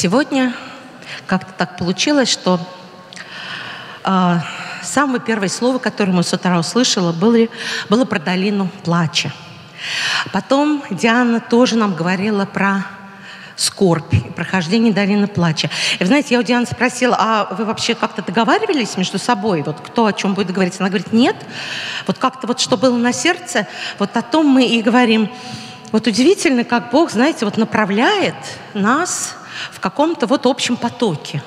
Сегодня как-то так получилось, что самое первое слово, которое мы с утра услышали, было про долину плача. Потом Диана тоже нам говорила про скорбь, прохождение долины плача. И, знаете, я у Дианы спросила, а вы вообще как-то договаривались между собой, вот кто о чем будет говорить? Она говорит, нет. Вот как-то вот что было на сердце, вот о том мы и говорим. Вот удивительно, как Бог, знаете, вот направляет нас в каком-то вот общем потоке.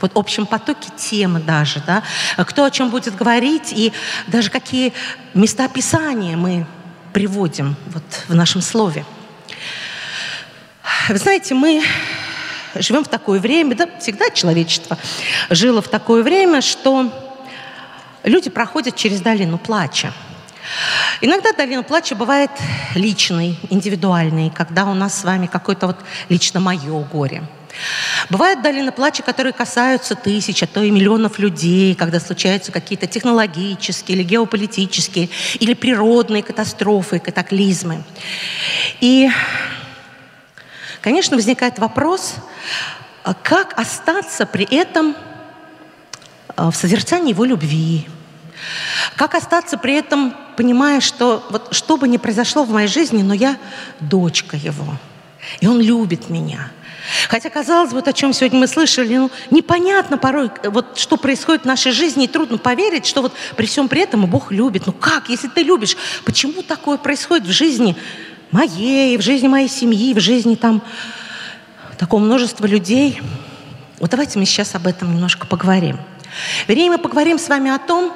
Вот в общем потоке темы даже, да? Кто о чем будет говорить и даже какие места Писания мы приводим вот в нашем слове. Вы знаете, мы живем в такое время, да, всегда человечество жило в такое время, что люди проходят через долину плача. Иногда долина плача бывает личной, индивидуальной, когда у нас с вами какое-то вот лично мое горе. Бывают долины плача, которые касаются тысяч, а то и миллионов людей, когда случаются какие-то технологические или геополитические, или природные катастрофы, катаклизмы. И, конечно, возникает вопрос, как остаться при этом в созерцании Его любви, как остаться при этом, понимая, что вот что бы ни произошло в моей жизни, но я дочка Его, и Он любит меня. Хотя, казалось бы, вот о чем сегодня мы слышали, ну, непонятно порой, вот, что происходит в нашей жизни, и трудно поверить, что вот при всем при этом Бог любит. Ну как, если ты любишь? Почему такое происходит в жизни моей, в жизни моей семьи, в жизни там такого множества людей? Вот давайте мы сейчас об этом немножко поговорим. Вернее, мы поговорим с вами о том,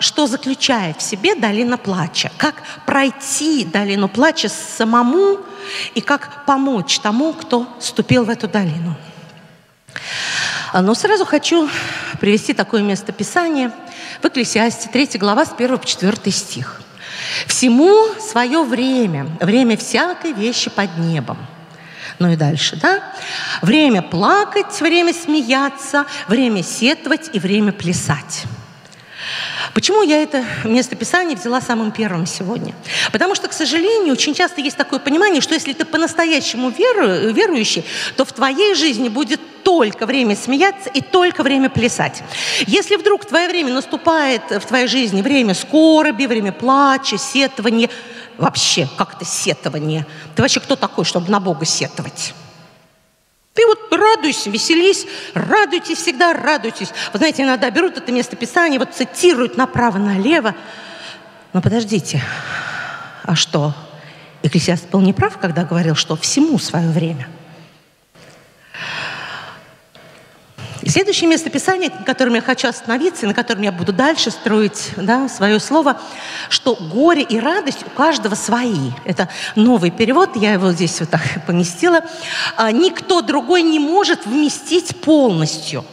что заключает в себе долина плача, как пройти долину плача самому и как помочь тому, кто вступил в эту долину. Но сразу хочу привести такое место Писания в Екклесиасте, 3 глава, с 1 по 4 стих. «Всему свое время, время всякой вещи под небом». Ну и дальше, да? «Время плакать, время смеяться, время сетовать и время плясать». Почему я это место Писания взяла самым первым сегодня? Потому что, к сожалению, очень часто есть такое понимание, что если ты по-настоящему верующий, то в твоей жизни будет только время смеяться и только время плясать. Если вдруг в твое время наступает в твоей жизни время скорби, время плача, сетования, вообще как-то сетование, ты вообще кто такой, чтобы на Бога сетовать? Ты вот радуйся, веселись, радуйтесь всегда, радуйтесь. Вы знаете, иногда берут это место Писания, вот цитируют направо-налево. Но подождите, а что, Екклесиаст был неправ, когда говорил, что всему свое время? И следующее место Писания, на котором я хочу остановиться, и на котором я буду дальше строить, да, свое слово, что горе и радость у каждого свои. Это новый перевод, я его здесь вот так поместила. Никто другой не может вместить полностью.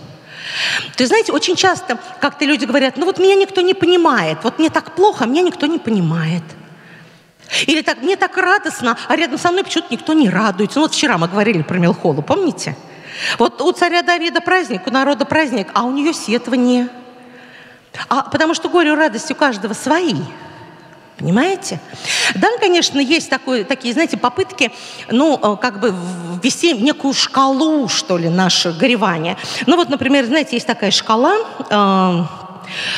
То есть, знаете, очень часто как-то люди говорят, ну вот меня никто не понимает, вот мне так плохо, меня никто не понимает. Или так, мне так радостно, а рядом со мной почему-то никто не радуется. Ну вот вчера мы говорили про Мелхолу, помните? Вот у царя Давида праздник, у народа праздник, а у нее сетование. Потому что горе и радость у каждого свои. Понимаете? Да, конечно, есть такие, знаете, попытки, ну, как бы ввести некую шкалу, что ли, наше горевание. Ну, вот, например, знаете, есть такая шкала,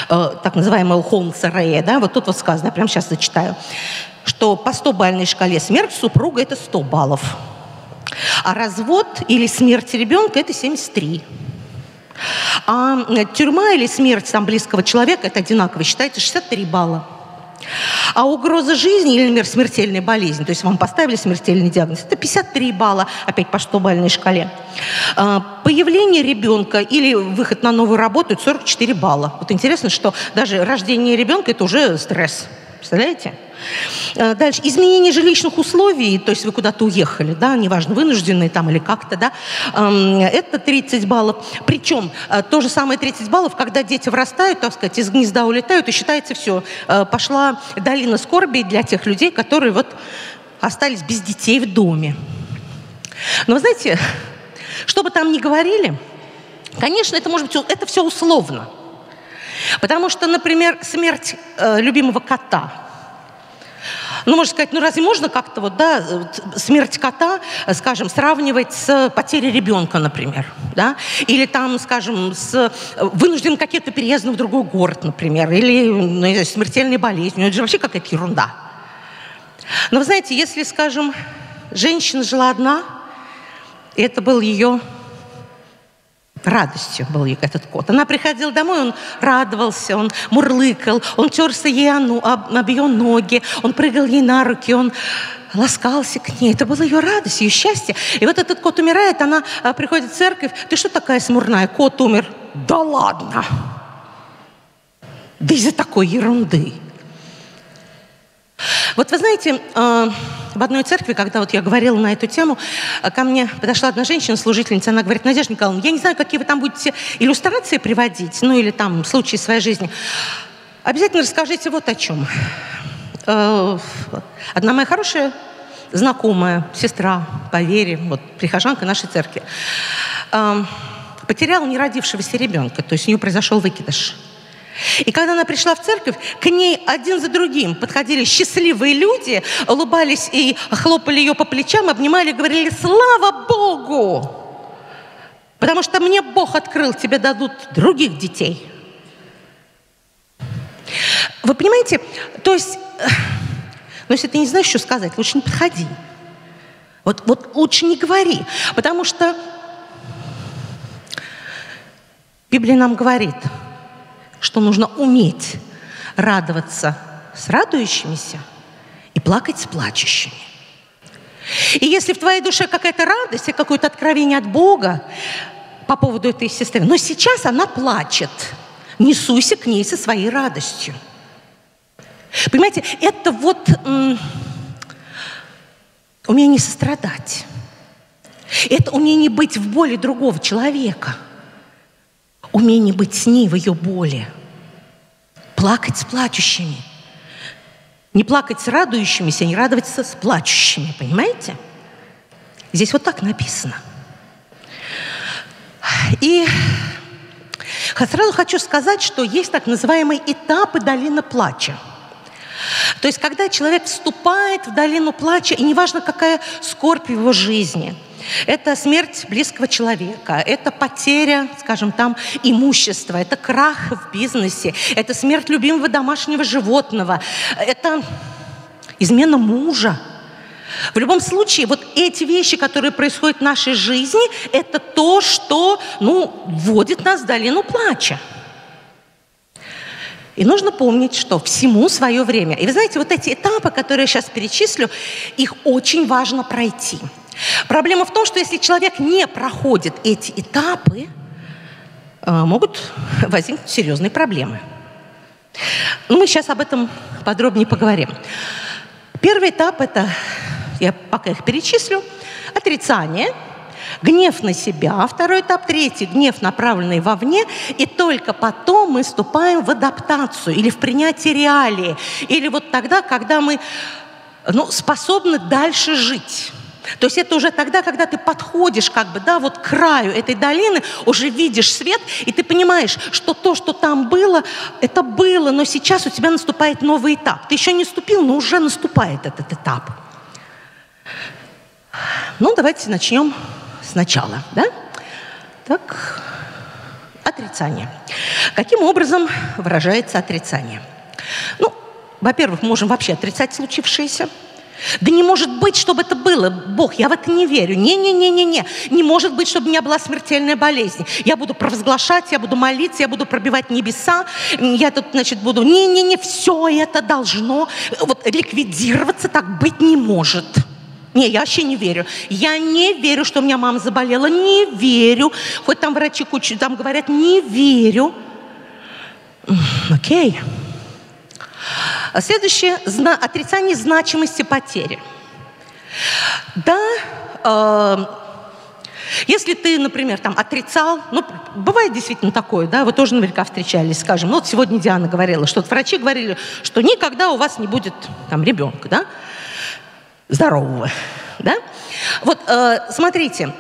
так называемая Холмс-Рей, да, вот тут вот сказано, я прямо сейчас зачитаю, что по 100-бальной шкале смерть супруга – это 100 баллов. А развод или смерть ребенка – это 73. А тюрьма или смерть там близкого человека – это одинаково, считается 63 балла. А угроза жизни или, например, смертельная болезнь, то есть вам поставили смертельный диагноз, это 53 балла, опять по 100-бальной шкале. Появление ребенка или выход на новую работу – это 44 балла. Вот интересно, что даже рождение ребенка – это уже стресс. Представляете? Дальше. Изменение жилищных условий, то есть вы куда-то уехали, да, неважно, вынужденные там или как-то, да, это 30 баллов. Причем то же самое 30 баллов, когда дети вырастают, так сказать, из гнезда улетают, и считается все, пошла долина скорби для тех людей, которые вот остались без детей в доме. Но вы знаете, что бы там ни говорили, конечно, это может быть, это все условно. Потому что, например, смерть любимого кота Ну, можно сказать, ну разве можно как-то вот, да, смерть кота, скажем, сравнивать с потерей ребенка, например, да? Или там, скажем, с вынужденным каким-то переездом в другой город, например, или ну, смертельной болезнью. Это же вообще какая-то ерунда. Но вы знаете, если, скажем, женщина жила одна, и это был ее... радостью был этот кот. Она приходила домой, он радовался, он мурлыкал, он терся ей об ее ноги, он прыгал ей на руки, он ласкался к ней. Это была ее радость, ее счастье. И вот этот кот умирает, она приходит в церковь. Ты что такая смурная? Кот умер. Да ладно! Да из-за такой ерунды. Вот вы знаете, в одной церкви, когда вот я говорила на эту тему, ко мне подошла одна женщина, служительница, она говорит: Надежда Николаевна, я не знаю, какие вы там будете иллюстрации приводить, ну или там случаи своей жизни. Обязательно расскажите вот о чем. Одна моя хорошая знакомая, сестра по вере, вот прихожанка нашей церкви, потеряла неродившегося ребенка, то есть у нее произошел выкидыш. И когда она пришла в церковь, к ней один за другим подходили счастливые люди, улыбались и хлопали ее по плечам, обнимали и говорили: «Слава Богу! Потому что мне Бог открыл, тебе дадут других детей». Вы понимаете? То есть, ну, если ты не знаешь, что сказать, лучше не подходи. Вот лучше не говори. Потому что Библия нам говорит, что нужно уметь радоваться с радующимися и плакать с плачущими. И если в твоей душе какая-то радость и какое-то откровение от Бога по поводу этой сестры, но сейчас она плачет, не суйся к ней со своей радостью. Понимаете, это вот умение сострадать. Это умение быть в боли другого человека. Умение быть с ней в ее боли. Плакать с плачущими. Не плакать с радующимися, не радоваться с плачущими. Понимаете? Здесь вот так написано. И сразу хочу сказать, что есть так называемые этапы долины плача. То есть, когда человек вступает в долину плача, и неважно, какая скорбь в его жизни. Это смерть близкого человека, это потеря, скажем, там, имущества, это крах в бизнесе, это смерть любимого домашнего животного, это измена мужа. В любом случае, вот эти вещи, которые происходят в нашей жизни, это то, что, ну, вводит нас в долину плача. И нужно помнить, что всему свое время. И вы знаете, вот эти этапы, которые я сейчас перечислю, их очень важно пройти. Проблема в том, что если человек не проходит эти этапы, могут возникнуть серьезные проблемы. Но мы сейчас об этом подробнее поговорим. Первый этап – это, я пока их перечислю, отрицание, гнев на себя, второй этап, третий – гнев, направленный вовне, и только потом мы вступаем в адаптацию или в принятие реалии, или вот тогда, когда мы, ну, способны дальше жить. То есть это уже тогда, когда ты подходишь как бы, да, вот к краю этой долины, уже видишь свет, и ты понимаешь, что то, что там было, это было, но сейчас у тебя наступает новый этап. Ты еще не вступил, но уже наступает этот этап. Ну, давайте начнем сначала, да? Так, отрицание. Каким образом выражается отрицание? Ну, во-первых, мы можем вообще отрицать случившееся. Да не может быть, чтобы это было. Бог, я в это не верю. Не-не-не-не-не. Не может быть, чтобы у меня была смертельная болезнь. Я буду провозглашать, я буду молиться, я буду пробивать небеса. Я тут, значит, буду... Не-не-не, все это должно вот ликвидироваться, так быть не может. Не, я вообще не верю. Я не верю, что у меня мама заболела. Не верю. Хоть там врачи кучу там говорят, не верю. Окей. Следующее – отрицание значимости потери. Да, если ты, например, там, отрицал, ну, бывает действительно такое, да, вы тоже наверняка встречались, скажем, ну, вот сегодня Диана говорила, что врачи говорили, что никогда у вас не будет там ребенка, да, здорового, да. Вот, смотрите,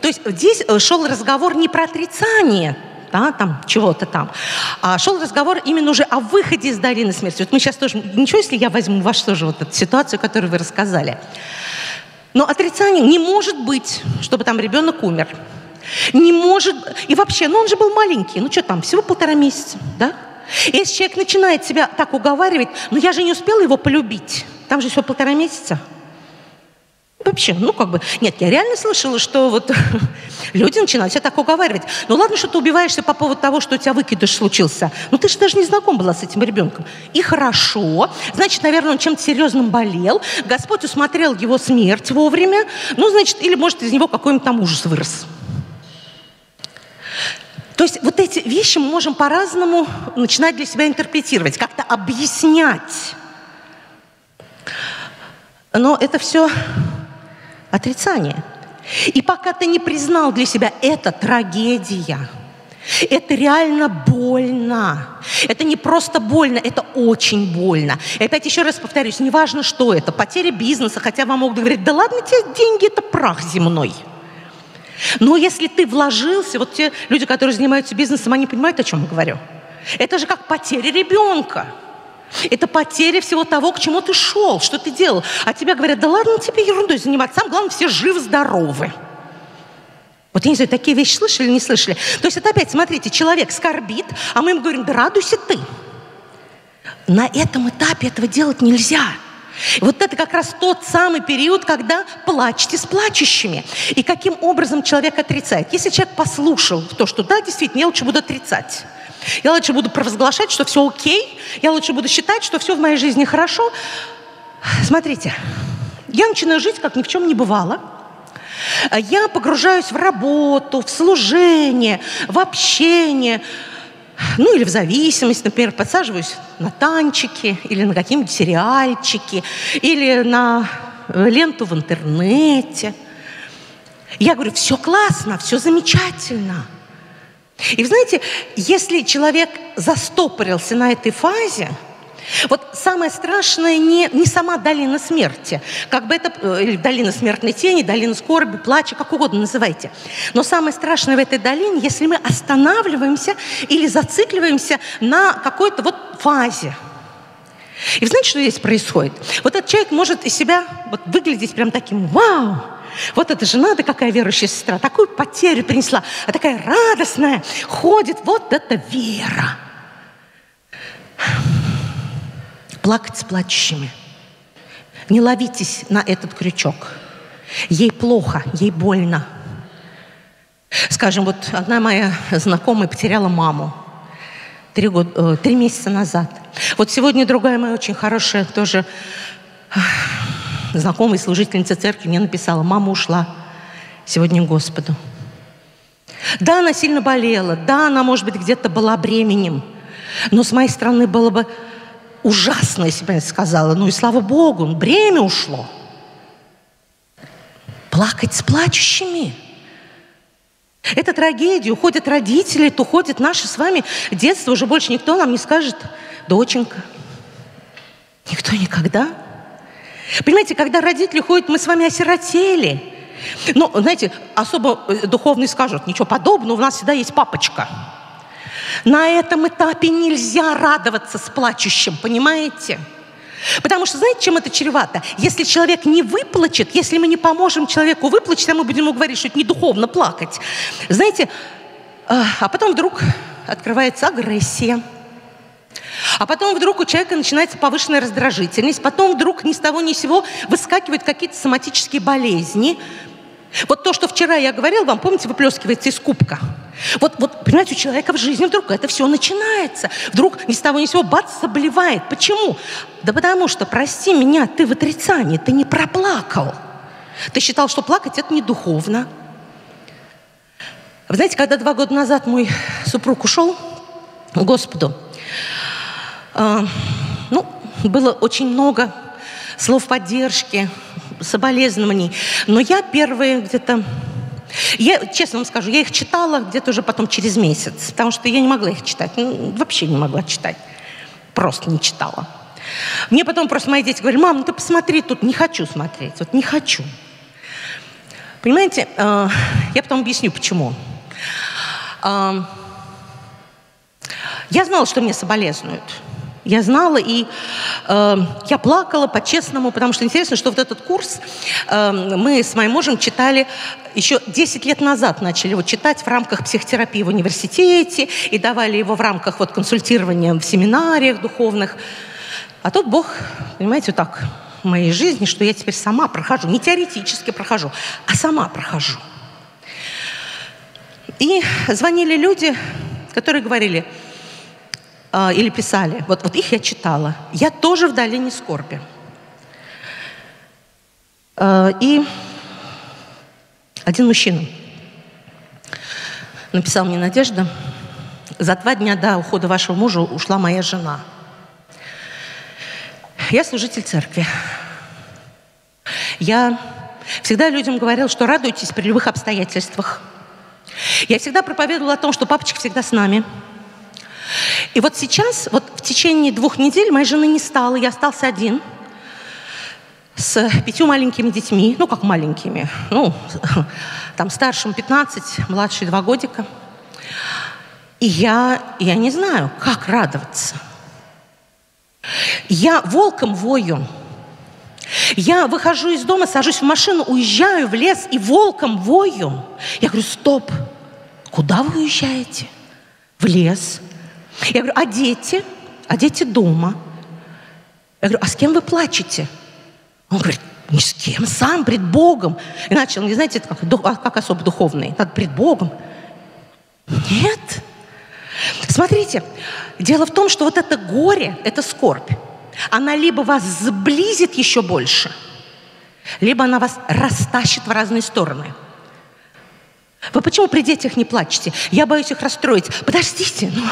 то есть здесь шел разговор не про отрицание да, там чего-то там. Шел разговор именно уже о выходе из долины смерти. Вот мы сейчас тоже, ничего, если я возьму вашу тоже вот эту ситуацию, которую вы рассказали. Но отрицание не может быть, чтобы там ребенок умер. Не может, и вообще, ну он же был маленький, ну что там, всего 1,5 месяца, да? Если человек начинает себя так уговаривать, ну я же не успела его полюбить, там же всего 1,5 месяца. Вообще, ну как бы, нет, я реально слышала, что вот люди начинают себя так уговаривать. Ну ладно, что ты убиваешься по поводу того, что у тебя выкидыш случился. Ну ты же даже не знаком была с этим ребенком. И хорошо, значит, наверное, он чем-то серьезным болел, Господь усмотрел его смерть вовремя, ну значит, или может из него какой-нибудь там ужас вырос. То есть вот эти вещи мы можем по-разному начинать для себя интерпретировать, как-то объяснять. Но это все отрицание. И пока ты не признал для себя, это трагедия, это реально больно, это не просто больно, это очень больно. И опять еще раз повторюсь, неважно, что это, потеря бизнеса, хотя вам могут говорить, да ладно тебе деньги, это прах земной. Но если ты вложился, вот те люди, которые занимаются бизнесом, они понимают, о чем я говорю. Это же как потеря ребенка. Это потеря всего того, к чему ты шел, что ты делал. А тебе говорят, да ладно тебе ерундой заниматься, самое главное, все живы-здоровы. Вот я не знаю, такие вещи слышали или не слышали. То есть это опять, смотрите, человек скорбит, а мы им говорим, да радуйся ты. На этом этапе этого делать нельзя. Вот это как раз тот самый период, когда плачьте с плачущими. И каким образом человек отрицает? Если человек послушал то, что да, действительно, я лучше буду отрицать. Я лучше буду провозглашать, что все окей. Я лучше буду считать, что все в моей жизни хорошо. Смотрите, я начинаю жить, как ни в чем не бывало. Я погружаюсь в работу, в служение, в общение. Ну, или в зависимость, например, подсаживаюсь на танчики, или на какие-нибудь сериальчики, или на ленту в интернете. Я говорю, все классно, все замечательно. И, вы знаете, если человек застопорился на этой фазе, вот самое страшное не сама долина смерти, как бы это, или долина смертной тени, долина скорби, плача, как угодно называйте. Но самое страшное в этой долине, если мы останавливаемся или зацикливаемся на какой-то вот фазе. И вы знаете, что здесь происходит? Вот этот человек может из себя вот выглядеть прям таким «Вау! Вот эта жена, да какая верующая сестра, такую потерю принесла, а такая радостная, ходит, вот это вера». Плакать с плачущими. Не ловитесь на этот крючок. Ей плохо, ей больно. Скажем, вот одна моя знакомая потеряла маму 3 месяца назад. Вот сегодня другая моя очень хорошая тоже знакомая служительница церкви мне написала, мама ушла сегодня к Господу. Да, она сильно болела, да, она, может быть, где-то была бременем, но с моей стороны было бы ужасно, если бы я сказала. Ну и слава Богу, бремя ушло. Плакать с плачущими. Это трагедия. Уходят родители, то уходит наше с вами детство. Уже больше никто нам не скажет, доченька. Никто никогда. Понимаете, когда родители уходят, мы с вами осиротели. Ну, знаете, особо духовные скажут, ничего подобного, у нас всегда есть папочка. На этом этапе нельзя радоваться с плачущим, понимаете? Потому что, знаете, чем это чревато? Если человек не выплачет, если мы не поможем человеку выплачить, а мы будем ему говорить, что это не духовно плакать. Знаете, а потом вдруг открывается агрессия. А потом вдруг у человека начинается повышенная раздражительность. Потом вдруг ни с того ни с сего выскакивают какие-то соматические болезни. Вот то, что вчера я говорила вам, помните, выплескивается из кубка. Вот, понимаете, у человека в жизни вдруг это все начинается. Вдруг ни с того ни с сего, бац, заболевает. Почему? Да потому что, прости меня, ты в отрицании, ты не проплакал. Ты считал, что плакать это не духовно. Вы знаете, когда 2 года назад мой супруг ушел к Господу, ну, было очень много слов поддержки, соболезнований. Но я первые где-то... Я, честно вам скажу, я их читала где-то уже потом через месяц, потому что я не могла их читать. Ну, вообще не могла читать. Просто не читала. Мне потом просто мои дети говорили, мам, ну ты посмотри, тут не хочу смотреть. Вот не хочу. Понимаете, я потом объясню, почему. Я знала, что мне соболезнуют. Я знала, и я плакала по-честному, потому что интересно, что вот этот курс мы с моим мужем читали еще 10 лет назад, начали его читать в рамках психотерапии в университете и давали его в рамках вот, консультирования в семинариях духовных. А тут Бог, понимаете, вот так в моей жизни, что я теперь сама прохожу, не теоретически прохожу, а сама прохожу. И звонили люди, которые говорили, или писали. Вот их я читала. Я тоже в долине скорби. И один мужчина написал мне: Надежда, за 2 дня до ухода вашего мужа ушла моя жена. Я служитель церкви. Я всегда людям говорила, что радуйтесь при любых обстоятельствах. Я всегда проповедовала о том, что папочка всегда с нами. И вот сейчас, вот в течение 2 недель моей жены не стало, я остался один с 5 маленькими детьми, ну как маленькими, ну там старшим 15, младший 2 годика. И я не знаю, как радоваться. Я волком вою. Я выхожу из дома, сажусь в машину, уезжаю в лес и волком вою. Я говорю: стоп, куда вы уезжаете? В лес. Я говорю: а дети дома. Я говорю: а с кем вы плачете? Он говорит: ни с кем, сам, пред Богом. И начал, не знаете, это как особо духовный, как пред Богом. Нет. Смотрите, дело в том, что вот это горе, это скорбь. Она либо вас сблизит еще больше, либо она вас растащит в разные стороны. Вы почему при детях не плачете? Я боюсь их расстроить. Подождите, ну...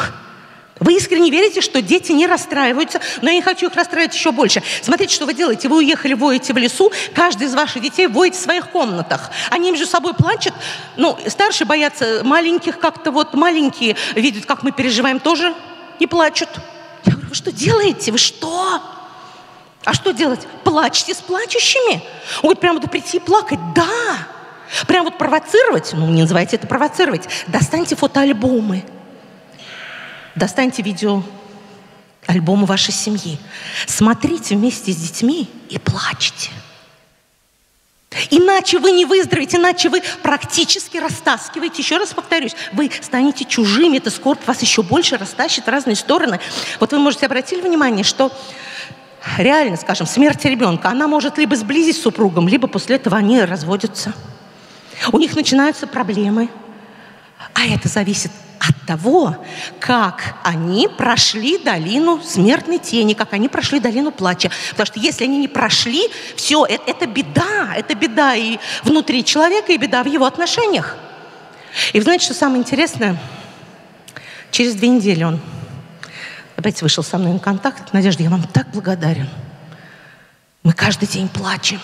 Вы искренне верите, что дети не расстраиваются, но я не хочу их расстраивать еще больше. Смотрите, что вы делаете. Вы уехали, воете в лесу, каждый из ваших детей воет в своих комнатах. Они между собой плачут, ну, старшие боятся маленьких как-то, вот маленькие видят, как мы переживаем, тоже не плачут. Я говорю: вы что делаете? Вы что? А что делать? Плачьте с плачущими. Он говорит: прямо вот прийти и плакать? Да. Прям вот провоцировать? Ну, не называйте это провоцировать. Достаньте фотоальбомы. Достаньте видеоальбомы вашей семьи. Смотрите вместе с детьми и плачьте. Иначе вы не выздоровеете, иначе вы практически растаскиваете. Еще раз повторюсь, вы станете чужими, эта скорбь вас еще больше растащит в разные стороны. Вот вы, можете обратить внимание, что реально, скажем, смерть ребенка, она может либо сблизить с супругом, либо после этого они разводятся. У них начинаются проблемы. А это зависит от того, как они прошли долину смертной тени, как они прошли долину плача. Потому что если они не прошли, все, это беда. Это беда и внутри человека, и беда в его отношениях. И вы знаете, что самое интересное? Через 2 недели он опять вышел со мной на контакт. Надежда, я вам так благодарен. Мы каждый день плачем.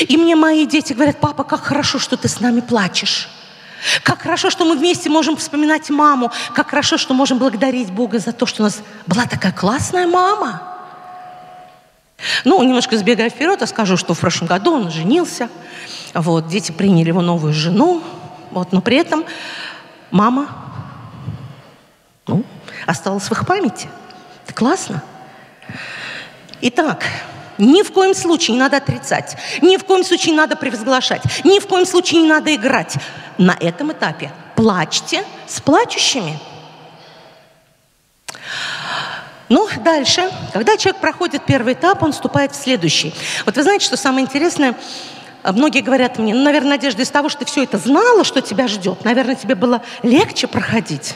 И мне мои дети говорят: папа, как хорошо, что ты с нами плачешь. Как хорошо, что мы вместе можем вспоминать маму. Как хорошо, что можем благодарить Бога за то, что у нас была такая классная мама. Ну, немножко сбегая вперед, я скажу, что в прошлом году он женился. Вот, дети приняли его новую жену. Вот, но при этом мама, ну, осталась в их памяти. Это классно. Итак... Ни в коем случае не надо отрицать, ни в коем случае не надо превозглашать, ни в коем случае не надо играть. На этом этапе плачьте с плачущими. Ну, дальше, когда человек проходит первый этап, он вступает в следующий. Вот вы знаете, что самое интересное, многие говорят мне: ну, наверное, Надежда, из того, что ты все это знала, что тебя ждет, наверное, тебе было легче проходить.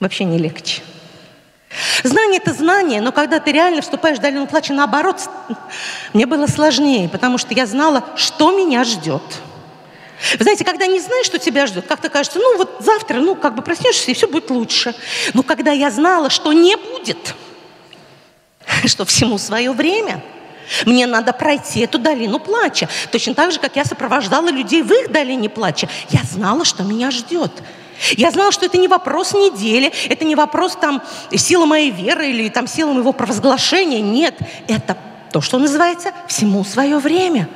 Вообще не легче. Знание – это знание, но когда ты реально вступаешь в долину плача, наоборот, мне было сложнее, потому что я знала, что меня ждет. Вы знаете, когда не знаешь, что тебя ждет, как-то кажется, ну вот завтра, ну как бы проснешься, и все будет лучше. Но когда я знала, что не будет, что всему свое время, мне надо пройти эту долину плача. Точно так же, как я сопровождала людей в их долине плача, я знала, что меня ждет. Я знала, что это не вопрос недели, это не вопрос там силы моей веры или там силы моего провозглашения. Нет, это то, что называется «всему свое время».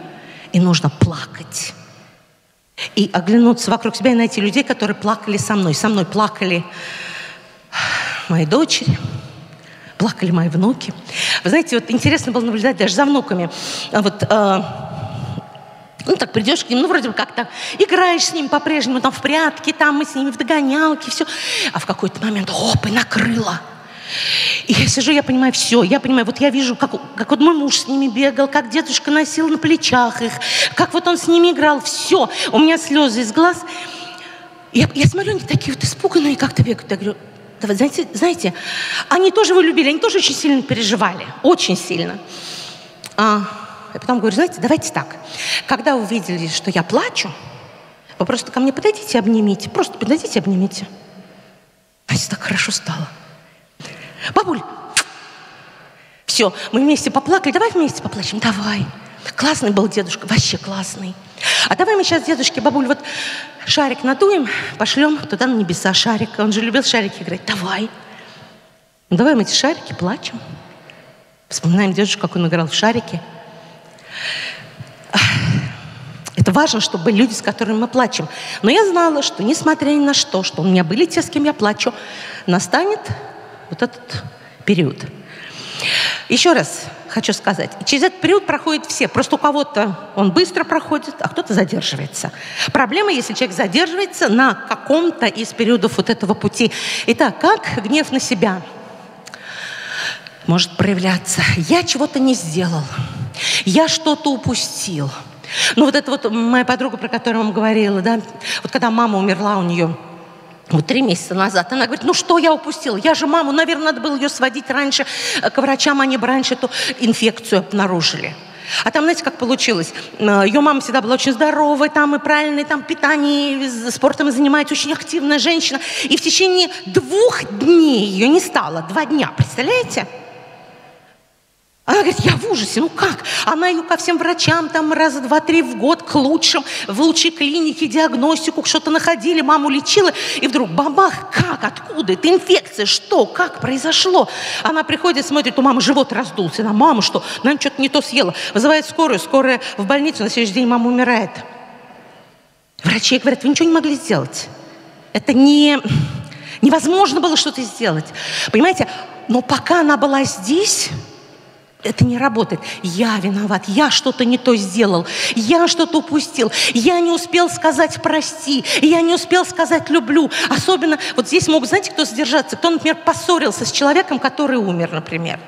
И нужно плакать. И оглянуться вокруг себя и найти людей, которые плакали со мной. Со мной плакали моей дочери, плакали мои внуки. Вы знаете, вот интересно было наблюдать даже за внуками. Вот, ну, так придешь к ним, ну, вроде бы как-то играешь с ним по-прежнему, там, в прятки, там, мы с ними в догонялки, все. А в какой-то момент, оп, и накрыло. И я сижу, я понимаю все, я понимаю, вот я вижу, как вот мой муж с ними бегал, как дедушка носил на плечах их, как вот он с ними играл, все, у меня слезы из глаз. Я смотрю, они такие вот испуганные как-то бегают, я говорю, да вы знаете, они тоже его любили, они тоже очень сильно переживали, очень сильно. Я потом говорю, знаете, давайте так, когда вы увидели, что я плачу, вы просто ко мне подойдите и обнимите, просто подойдите и обнимите. Знаете, так хорошо стало. Бабуль, все, мы вместе поплакали, давай вместе поплачем, давай. Классный был дедушка, вообще классный. А давай мы сейчас, дедушке, бабуль, вот шарик надуем, пошлем туда на небеса шарик. Он же любил шарики играть, давай. Ну, давай мы эти шарики плачем. Вспоминаем дедушку, как он играл в шарики. Это важно, чтобы люди, с которыми мы плачем. Но я знала, что несмотря ни на что, что у меня были те, с кем я плачу, настанет вот этот период. Еще раз хочу сказать, через этот период проходят все. Просто у кого-то он быстро проходит, а кто-то задерживается. Проблема, если человек задерживается на каком-то из периодов вот этого пути. Итак, как гнев на себя может проявляться? Я чего-то не сделал, я что-то упустил. Ну вот это вот моя подруга, про которую я вам говорила, да, вот когда мама умерла у нее, вот 3 месяца назад. Она говорит, ну что я упустила? Я же маму, наверное, надо было ее сводить раньше к врачам, они бы раньше эту инфекцию обнаружили. А там, знаете, как получилось? Ее мама всегда была очень здоровой, там и правильной, там питание, и спортом занимается, очень активная женщина. И в течение 2 дней ее не стало. 2 дня, представляете? Она говорит, я в ужасе, ну как? Она ее ко всем врачам, там раза 2-3 в год к лучшим, в лучшей клинике, диагностику, что-то находили, маму лечила. И вдруг бабах, как, откуда, это инфекция, что, как произошло? Она приходит, смотрит, у мамы живот раздулся, на маму что? Наверное, что-то не то съела. Вызывает скорую, скорая в больницу, на следующий день мама умирает. Врачи говорят, вы ничего не могли сделать. Это невозможно было что-то сделать. Понимаете, но пока она была здесь... Это не работает. Я виноват, я что-то не то сделал, я что-то упустил, я не успел сказать прости, я не успел сказать люблю. Особенно вот здесь могут, знаете, кто задержаться? Кто, например, поссорился с человеком, который умер, например.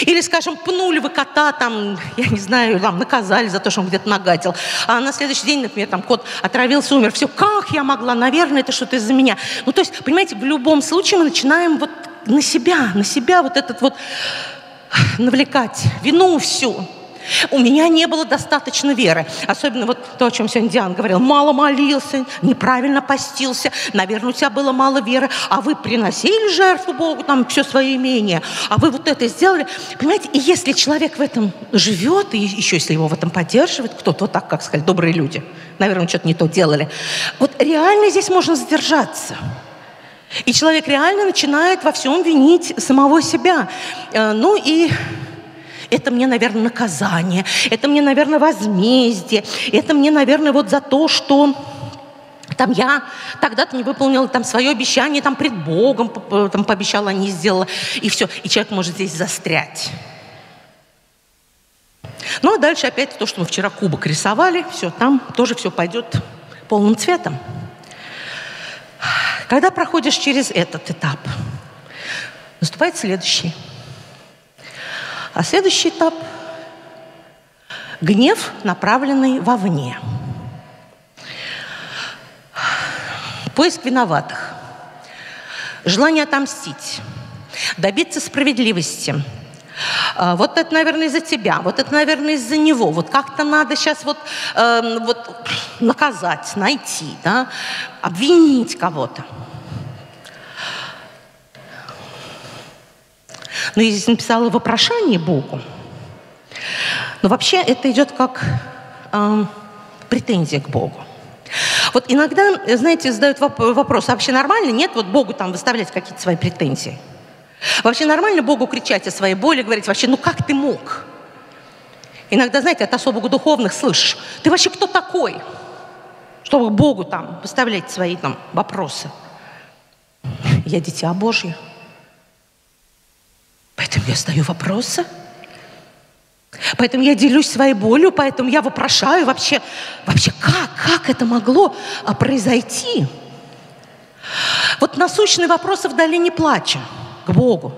Или, скажем, пнули вы кота, там, я не знаю, там, наказали за то, что он где-то нагадил. А на следующий день, например, там, кот отравился, умер. Все, как я могла? Наверное, это что-то из-за меня. Ну, то есть, понимаете, в любом случае мы начинаем вот на себя вот этот вот... навлекать вину всю. У меня не было достаточно веры. Особенно вот то, о чем сегодня Диана говорила. Мало молился, неправильно постился. Наверное, у тебя было мало веры. А вы приносили жертву Богу, там, все свое имение. А вы вот это сделали. Понимаете, и если человек в этом живет, и еще если его в этом поддерживает, кто-то вот так, как сказали, добрые люди. Наверное, что-то не то делали. Вот реально здесь можно задержаться. И человек реально начинает во всем винить самого себя. Ну и это мне, наверное, наказание, это мне, наверное, возмездие, это мне, наверное, вот за то, что там я тогда-то не выполнила там свое обещание, там пред Богом там, пообещала, а не сделала, и все. И человек может здесь застрять. Ну а дальше опять то, что мы вчера кубок рисовали, все, там тоже все пойдет полным цветом. Когда проходишь через этот этап, наступает следующий. А следующий этап – гнев, направленный вовне. Поиск виноватых, желание отомстить, добиться справедливости. Вот это, наверное, из-за тебя, вот это, наверное, из-за него. Вот как-то надо сейчас вот наказать, найти, да? Обвинить кого-то. Но я здесь написала вопрошание Богу. Но вообще это идет как претензия к Богу. Вот иногда, знаете, задают вопрос, а вообще нормально? Нет, вот Богу там выставлять какие-то свои претензии. Вообще нормально Богу кричать о своей боли, говорить вообще, ну как ты мог? Иногда, знаете, от особо духовных слышишь, ты вообще кто такой, чтобы Богу там выставлять свои там вопросы? я дитя Божье. Поэтому я задаю вопросы. Поэтому я делюсь своей болью, поэтому я вопрошаю вообще как это могло произойти? Вот насущные вопросы в долине плача к Богу.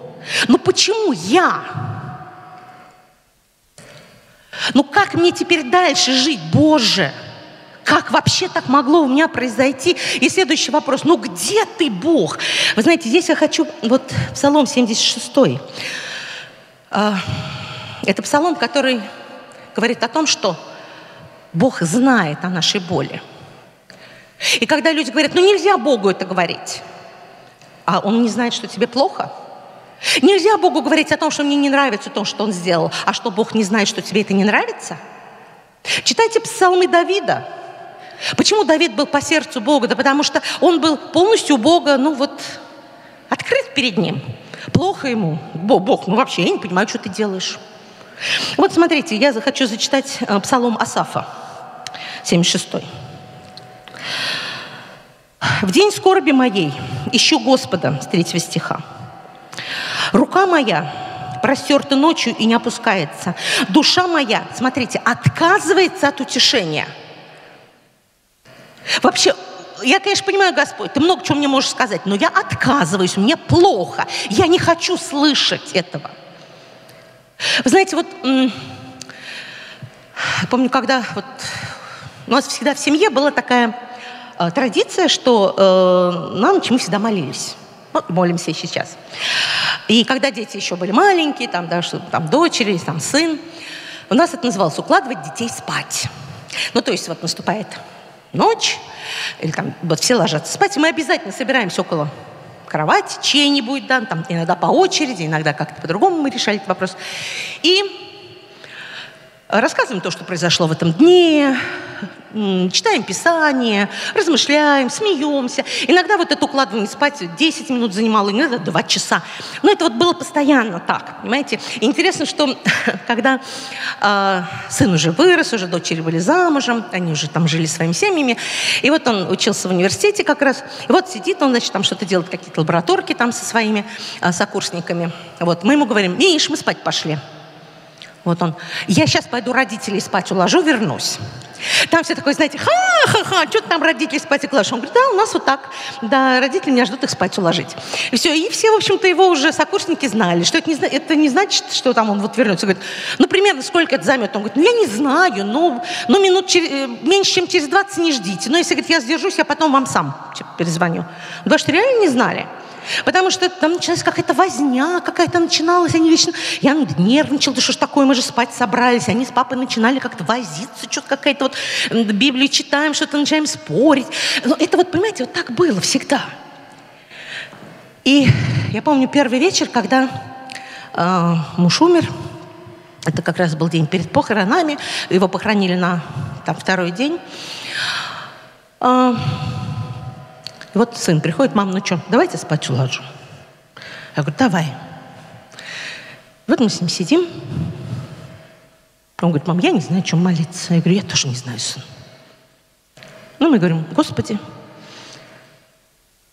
Ну почему я? Ну как мне теперь дальше жить, Боже? Как вообще так могло у меня произойти? И следующий вопрос. Ну где ты, Бог? Вы знаете, здесь я хочу... Вот Псалом 76. Это псалом, который говорит о том, что Бог знает о нашей боли. И когда люди говорят, ну нельзя Богу это говорить, а Он не знает, что тебе плохо. Нельзя Богу говорить о том, что мне не нравится то, что Он сделал, а что Бог не знает, что тебе это не нравится. Читайте псалмы Давида. Почему Давид был по сердцу Бога? Да потому что он был полностью у Бога, открыт перед Ним. Плохо ему. Бог, вообще я не понимаю, что ты делаешь. Вот смотрите, я хочу зачитать псалом Асафа, 76-й. «В день скорби моей ищу Господа», с 3 стиха. «Рука моя простерта ночью и не опускается. Душа моя», смотрите, «отказывается от утешения». Вообще, я, конечно, понимаю, Господь, ты много чего мне можешь сказать, но я отказываюсь, мне плохо, я не хочу слышать этого. Вы знаете, помню, когда у нас всегда в семье была такая традиция, что на ночь мы всегда молились. Молимся и сейчас. И когда дети еще были маленькие, дочери, сын, у нас это называлось «укладывать детей спать». То есть наступает ночь, или все ложатся спать, и мы обязательно собираемся около кровати, чей-нибудь, иногда по очереди, иногда как-то по-другому мы решали этот вопрос. И рассказываем то, что произошло в этом дне, читаем Писание, размышляем, смеемся. Иногда это укладывание спать 10 минут занимало, иногда 2 часа. Но это было постоянно так, понимаете. И интересно, что когда сын уже вырос, уже дочери были замужем, они уже жили своими семьями, и он учился в университете как раз, и сидит он, что-то делает, какие-то лабораторки со своими сокурсниками. Мы ему говорим: «Миш, мы спать пошли». Я сейчас пойду родителей спать уложу, вернусь. Там все такое, знаете, ха-ха-ха, что ты там родителей спать уложишь? Он говорит: да, у нас так, да, родители меня ждут их спать уложить. И все, в общем-то, его уже сокурсники знали, что это не значит, что там он вернется. Говорит: ну, примерно сколько это займет? Он говорит: я не знаю, меньше, чем через 20 не ждите. Но если, говорит, я сдержусь, я потом вам сам перезвоню. Потому что реально не знали. Потому что там началась какая-то возня, какая-то начиналась, они вечно... Я нервничала, да что ж такое, мы же спать собрались. Они с папой начинали как-то возиться, что-то какая-то Библию читаем, что-то начинаем спорить. Но это понимаете, так было всегда. И я помню первый вечер, когда муж умер, это как раз был день перед похоронами, его похоронили на второй день. Сын приходит: мам, ну что, давайте спать уложу. Я говорю: давай. Мы с ним сидим. Он говорит: мам, я не знаю, о чем молиться. Я говорю: я тоже не знаю, сын. Мы говорим: Господи,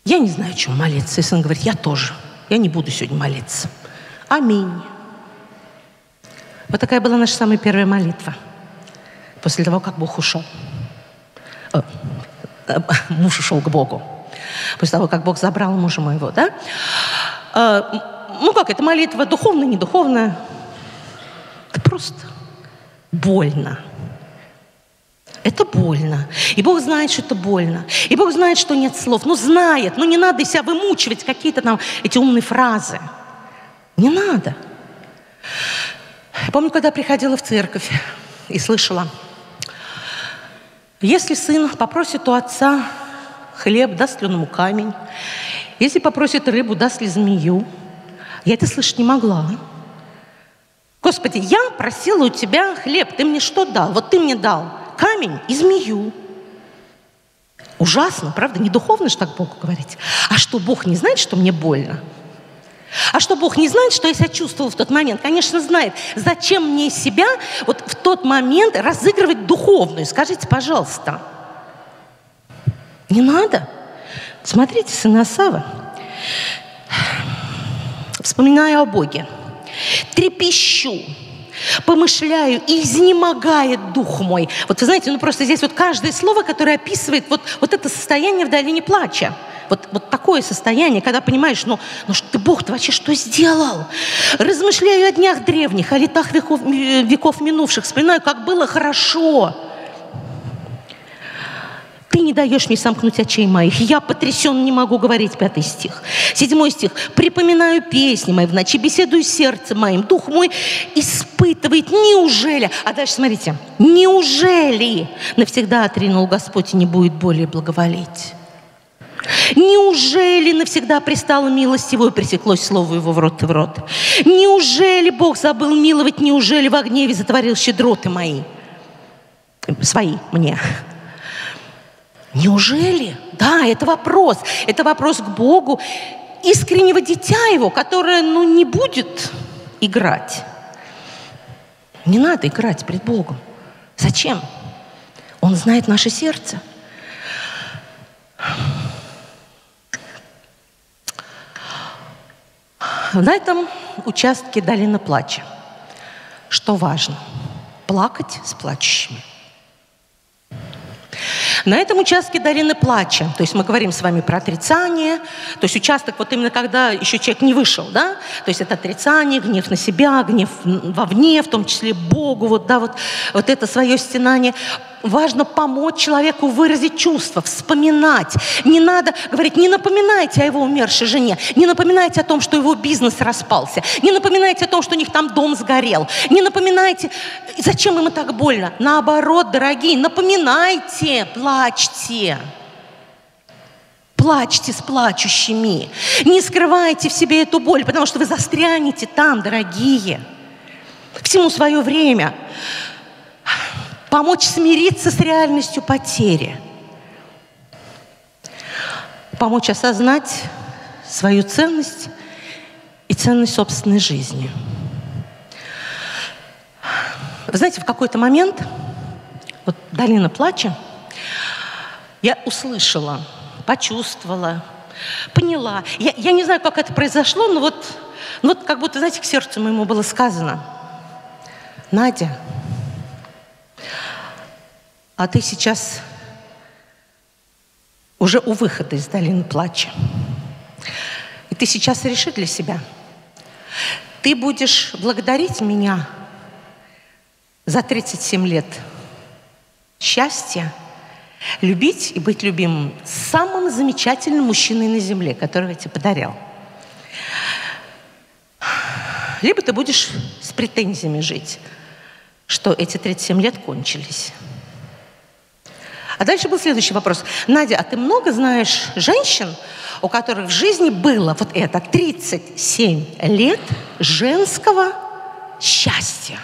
я не знаю, о чем молиться. И сын говорит: я тоже. Я не буду сегодня молиться. Аминь. Такая была наша самая первая молитва. После того, как Бог ушел. Муж ушел к Богу. После того, как Бог забрал мужа моего, да? Это молитва духовная, не духовная? Это просто больно. Это больно. И Бог знает, что это больно. И Бог знает, что нет слов. Знает. Не надо себя вымучивать, какие-то эти умные фразы. Не надо. Я помню, когда приходила в церковь и слышала: если сын попросит у отца хлеб, даст ли он ему камень? Если попросит рыбу, даст ли змею? Я это слышать не могла. Господи, я просила у тебя хлеб, ты мне что дал? Ты мне дал камень и змею. Ужасно, правда? Не духовно же так Богу говорить. А что, Бог не знает, что мне больно? А что, Бог не знает, что я себя чувствовала в тот момент? Конечно, знает. Зачем мне себя в тот момент разыгрывать духовную? Скажите, пожалуйста. Не надо. Смотрите, сын Асава, Вспоминаю о Боге, трепещу, помышляю и изнемогает дух мой. Вот вы знаете, ну просто здесь вот каждое слово, которое описывает вот это состояние в долине плача. Вот такое состояние, когда понимаешь, ну ты, Бог, ты вообще что сделал? Размышляю о днях древних, о летах веков минувших, вспоминаю, как было хорошо. Ты не даешь мне сомкнуть очей моих. Я потрясен, не могу говорить. 5 стих. 7 стих. Припоминаю песни мои в ночи, беседую с сердцем моим. Дух мой испытывает. Неужели? А дальше смотрите. Неужели навсегда отринул Господь и не будет более благоволить? Неужели навсегда пристала милость его и пресеклось слово его в рот и в рот? Неужели Бог забыл миловать? Неужели во гневе затворил щедроты мои? Свои мне. Неужели? Да, это вопрос. Это вопрос к Богу, искреннего дитя его, которое, не будет играть. Не надо играть пред Богом. Зачем? Он знает наше сердце. На этом участке долина плача. Что важно? Плакать с плачущими. На этом участке долины плача, то есть мы говорим с вами про отрицание, то есть участок вот именно когда еще человек не вышел, да, то есть это отрицание, гнев на себя, гнев вовне, в том числе Богу, вот это свое стенание. Важно помочь человеку выразить чувства, вспоминать. Не надо говорить, не напоминайте о его умершей жене, не напоминайте о том, что его бизнес распался, не напоминайте о том, что у них там дом сгорел, не напоминайте, зачем ему так больно. Наоборот, дорогие, напоминайте, плачьте. Плачьте с плачущими. Не скрывайте в себе эту боль, потому что вы застрянете там, дорогие. Всему свое время. Помочь смириться с реальностью потери. Помочь осознать свою ценность и ценность собственной жизни. Вы знаете, в какой-то момент, вот долина плача, я услышала, почувствовала, поняла. Я не знаю, как это произошло, но вот как будто, знаете, к сердцу моему было сказано: Надя, а ты сейчас уже у выхода из долины плача. И ты сейчас реши для себя. Ты будешь благодарить меня за 37 лет счастья, любить и быть любимым самым замечательным мужчиной на земле, которого я тебе подарил. Либо ты будешь с претензиями жить, что эти 37 лет кончились. А дальше был следующий вопрос. Надя, а ты много знаешь женщин, у которых в жизни было вот это 37 лет женского счастья?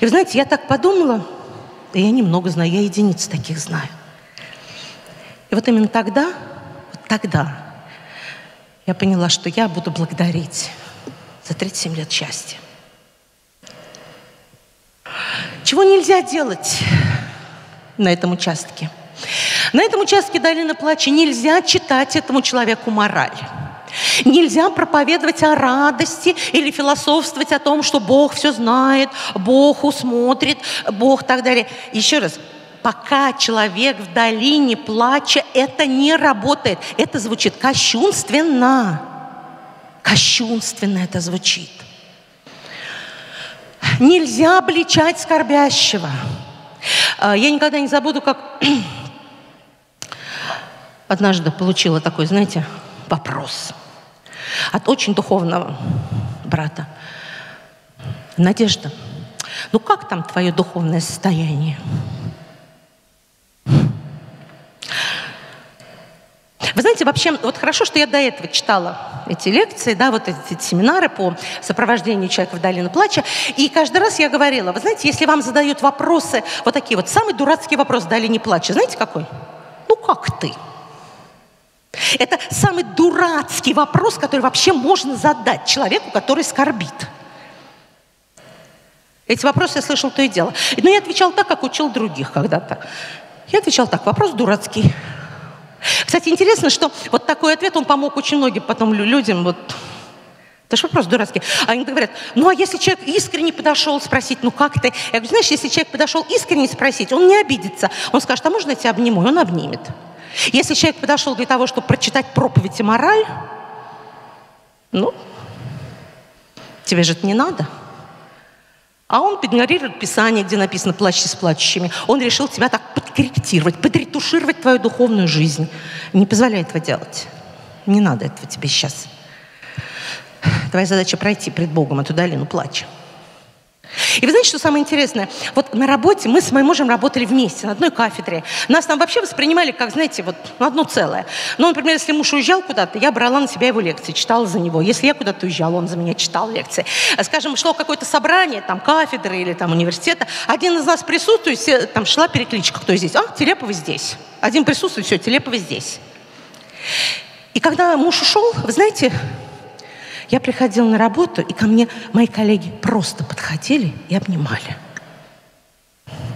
И вы знаете, я так подумала, и я немного знаю, я единиц таких знаю. И вот именно тогда я поняла, что я буду благодарить за 37 лет счастья. Чего нельзя делать на этом участке? На этом участке долины плача нельзя читать этому человеку мораль. Нельзя проповедовать о радости или философствовать о том, что Бог все знает, Бог усмотрит, Бог так далее. Еще раз, пока человек в долине плача, это не работает. Это звучит кощунственно. Кощунственно это звучит. Нельзя обличать скорбящего. Я никогда не забуду, как однажды получила такой, знаете, вопрос от очень духовного брата. Надежда, как там твое духовное состояние? Вы знаете, вообще, вот хорошо, что я до этого читала эти лекции, да, вот эти семинары по сопровождению человека в долину плача, и каждый раз я говорила, вы знаете, если вам задают вопросы, вот такие вот, самый дурацкий вопрос в долине плача, знаете какой? Как ты? Это самый дурацкий вопрос, который вообще можно задать человеку, который скорбит. Эти вопросы я слышала то и дело. Но я отвечала так, как учил других когда-то. Я отвечала так, вопрос дурацкий. Кстати, интересно, что вот такой ответ, он помог очень многим потом людям. Вот. Это же вопрос дурацкий. Они говорят, ну а если человек искренне подошел спросить, ну как ты? Я говорю, знаешь, если человек подошел искренне спросить, он не обидится. Он скажет, а можно я тебя обниму? И он обнимет. Если человек подошел для того, чтобы прочитать проповедь и мораль, ну, тебе же это не надо. А он игнорирует Писание, где написано «плачьте с плачущими». Он решил тебя так подкорректировать, подретушировать твою духовную жизнь. Не позволяй этого делать. Не надо этого тебе сейчас. Твоя задача пройти пред Богом эту долину плача. И вы знаете, что самое интересное? Вот на работе мы с моим мужем работали вместе, на одной кафедре. Нас там вообще воспринимали как, знаете, вот на одно целое. Ну, например, если муж уезжал куда-то, я брала на себя его лекции, читала за него. Если я куда-то уезжала, он за меня читал лекции. Скажем, шло какое-то собрание, там, кафедры или там университета. Один из нас присутствует, все, там шла перекличка, кто здесь. А, Телепова здесь. Один присутствует, все, Телепова здесь. И когда муж ушел, вы знаете... Я приходила на работу, и ко мне мои коллеги просто подходили и обнимали.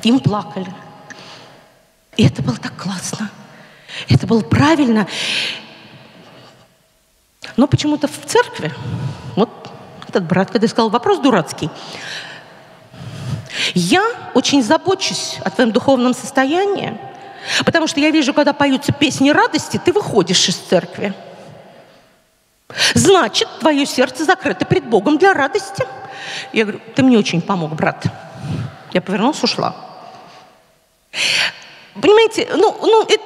Им плакали. И это было так классно. Это было правильно. Но почему-то в церкви, вот этот брат, когда сказал, вопрос дурацкий. Я очень забочусь о твоем духовном состоянии, потому что я вижу, когда поются песни радости, ты выходишь из церкви. Значит, твое сердце закрыто пред Богом для радости. Я говорю, ты мне очень помог, брат. Я повернулась, ушла. Понимаете, это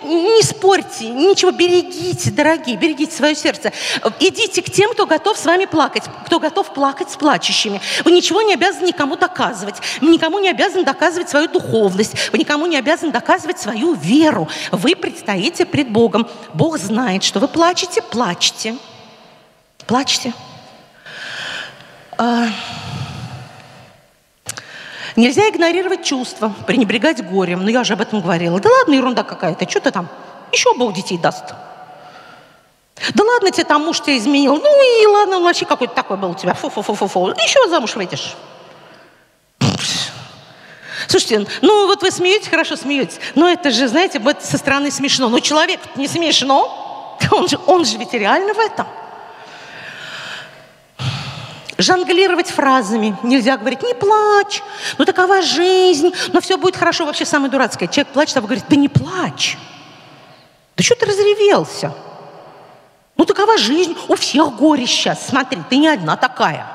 не спорьте, ничего, берегите, дорогие, берегите свое сердце. Идите к тем, кто готов с вами плакать, кто готов плакать с плачущими. Вы ничего не обязаны никому доказывать. Вы никому не обязаны доказывать свою духовность. Вы никому не обязаны доказывать свою веру. Вы предстоите пред Богом. Бог знает, что вы плачете, плачьте. Плачьте. Нельзя игнорировать чувства, пренебрегать горем. Но я же об этом говорила. Да ладно, ерунда какая-то. Что ты там? Еще Бог детей даст. Да ладно, тебе там муж тебя изменил. Ну и ладно, он вообще какой-то такой был у тебя. Фу-фу-фу-фу-фу. Еще замуж выйдешь. Слушайте, ну вот вы смеетесь, хорошо смеетесь. Но это же, знаете, это со стороны смешно. Но человек не смешно. Он же ведь реально в этом. Жонглировать фразами. Нельзя говорить, не плачь, ну такова жизнь, но все будет хорошо. Вообще самое дурацкое. Человек плачет, а вы говорите, да не плачь. Да что ты разревелся? Ну такова жизнь, у всех горе сейчас. Смотри, ты не одна такая.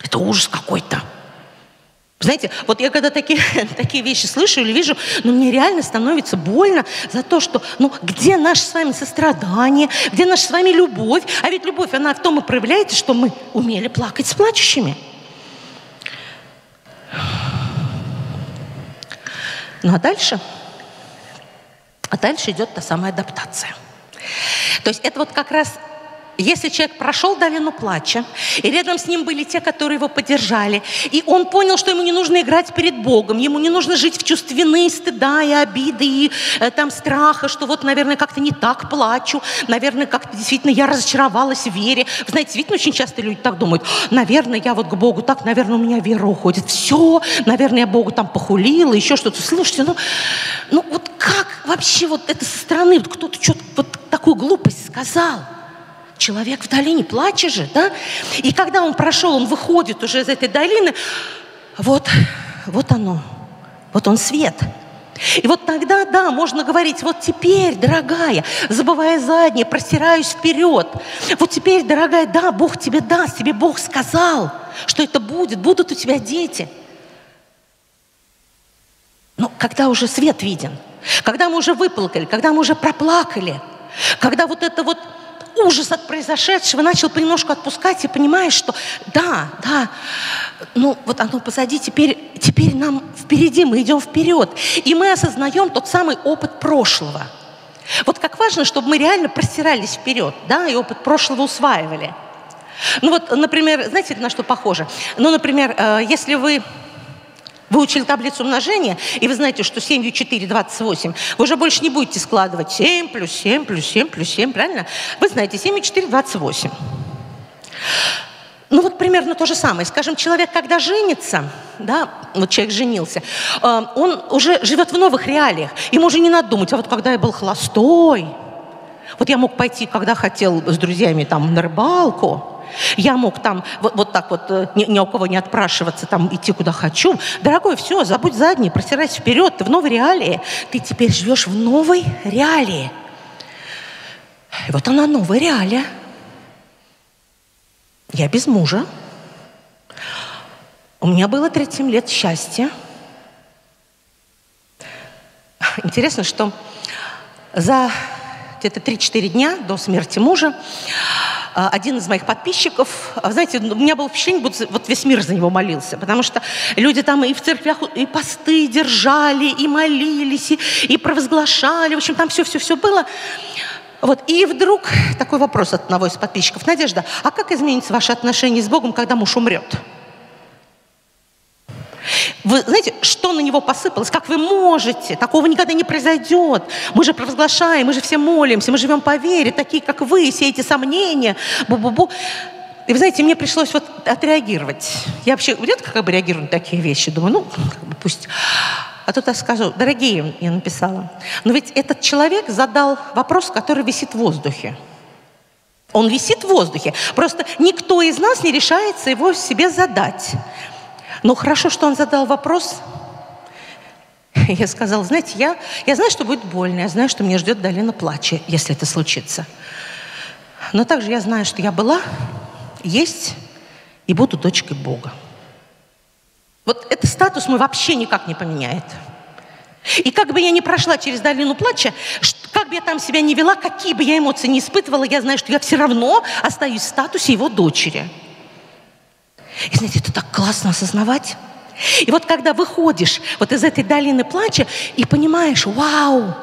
Это ужас какой-то. Знаете, вот я когда такие вещи слышу или вижу, ну мне реально становится больно за то, что, ну где наше с вами сострадание, где наша с вами любовь? А ведь любовь, она в том и проявляется, что мы умели плакать с плачущими. Ну а дальше идет та самая адаптация. То есть это вот как раз... Если человек прошел долину плача, и рядом с ним были те, которые его поддержали, и он понял, что ему не нужно играть перед Богом, ему не нужно жить в чувстве вины, стыда и обиды, и там страха, что вот, наверное, как-то не так плачу, наверное, как-то действительно я разочаровалась в вере. Вы знаете, действительно очень часто люди так думают, наверное, я вот к Богу так, наверное, у меня вера уходит, все, наверное, я Богу там похулила, еще что-то. Слушайте, ну вот как вообще вот это со стороны, вот кто-то что-то вот такую глупость сказал? Человек в долине плача же, да? И когда он прошел, он выходит уже из этой долины, вот оно, вот он свет. И вот тогда, да, можно говорить, вот теперь, дорогая, забывая заднее, простираюсь вперед. Вот теперь, дорогая, да, Бог тебе даст, тебе Бог сказал, что это будет, будут у тебя дети. Но когда уже свет виден, когда мы уже выплакали, когда мы уже проплакали, когда вот это вот ужас от произошедшего начал понемножку отпускать, и понимаешь, что да, ну вот оно позади, теперь нам впереди, мы идем вперед. И мы осознаем тот самый опыт прошлого. Вот как важно, чтобы мы реально простирались вперед, да, и опыт прошлого усваивали. Ну вот, например, знаете, на что похоже? Ну, например, если вы выучили таблицу умножения, и вы знаете, что 7 и 4 – 28. Вы уже больше не будете складывать 7 плюс 7 плюс 7 плюс 7, правильно? Вы знаете, 7 и 4 – 28. Ну вот примерно то же самое. Скажем, человек, когда женится, да, вот человек женился, он уже живет в новых реалиях. Ему уже не надо думать, а вот когда я был холостой, вот я мог пойти, когда хотел, с друзьями там на рыбалку, я мог там вот так вот ни у кого не отпрашиваться, там идти куда хочу. Дорогой, все, забудь задний, протирайся вперед, ты в новой реалии. Ты теперь живешь в новой реалии. И вот она, новая реалия. Я без мужа. У меня было 37 лет счастья. Интересно, что за где-то 3-4 дня до смерти мужа один из моих подписчиков, знаете, у меня было впечатление, будто вот весь мир за него молился, потому что люди там и в церквях, и посты держали, и молились, и провозглашали, в общем, там все-все-все было. Вот. И вдруг такой вопрос от одного из подписчиков. Надежда, а как изменится ваше отношение с Богом, когда муж умрет? Вы знаете, что на него посыпалось? Как вы можете? Такого никогда не произойдет. Мы же провозглашаем, мы же все молимся, мы живем по вере, такие, как вы, все эти сомнения. Бу-бу-бу. И вы знаете, мне пришлось вот отреагировать. Я вообще редко как бы реагирую на такие вещи. Думаю, ну, как бы пусть... А тут я скажу, дорогие, я написала, но ведь этот человек задал вопрос, который висит в воздухе. Он висит в воздухе. Просто никто из нас не решается его себе задать. Но хорошо, что он задал вопрос. Я сказала, знаете, я знаю, что будет больно, я знаю, что меня ждет долина плача, если это случится. Но также я знаю, что я была, есть и буду дочкой Бога. Вот этот статус мой вообще никак не поменяет. И как бы я ни прошла через долину плача, как бы я там себя ни вела, какие бы я эмоции ни испытывала, я знаю, что я все равно остаюсь в статусе его дочери. И знаете, это так классно осознавать. И вот когда выходишь вот из этой долины плача и понимаешь, вау!